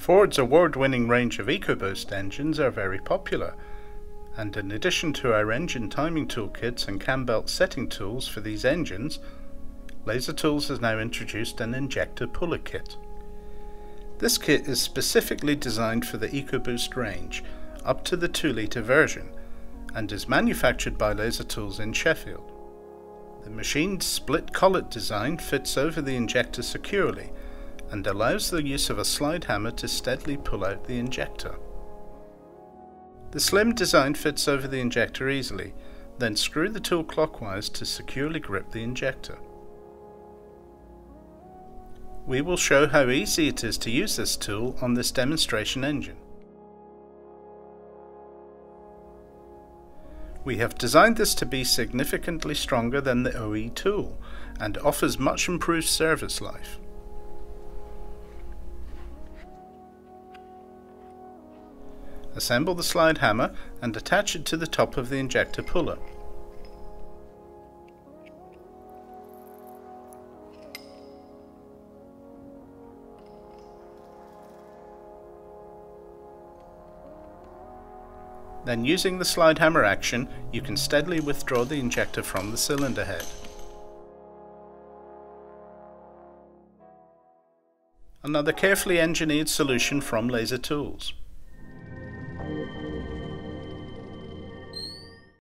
Ford's award-winning range of EcoBoost engines are very popular, and in addition to our engine timing toolkits and cam belt setting tools for these engines, Laser Tools has now introduced an injector puller kit. This kit is specifically designed for the EcoBoost range, up to the 2-litre version, and is manufactured by Laser Tools in Sheffield. The machined split collet design fits over the injector securely, and allows the use of a slide hammer to steadily pull out the injector. The slim design fits over the injector easily, then screw the tool clockwise to securely grip the injector. We will show how easy it is to use this tool on this demonstration engine. We have designed this to be significantly stronger than the OE tool, and offers much improved service life. Assemble the slide hammer and attach it to the top of the injector puller. Then, using the slide hammer action, you can steadily withdraw the injector from the cylinder head. Another carefully engineered solution from Laser Tools.